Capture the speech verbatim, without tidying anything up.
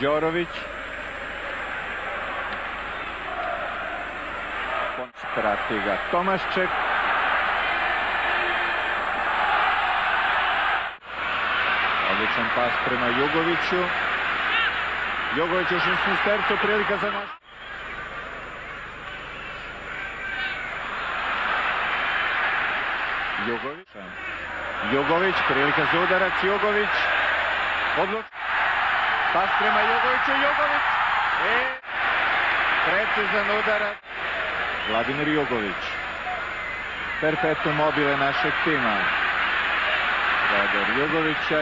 Dziorowicz. Ponch Stratyga Tomaszek. Oliczan Paspryna Jugoviću. Jugović u šesnaestercu, prilika za naš. Jugović. Jugović, prilika za udarac. Jugović. Odluč. Pas prema Jugoviću, Jugović i precizan udarac. Vladimir Jugović. Perpetuum mobile našeg tima. Vladimir Jugovića.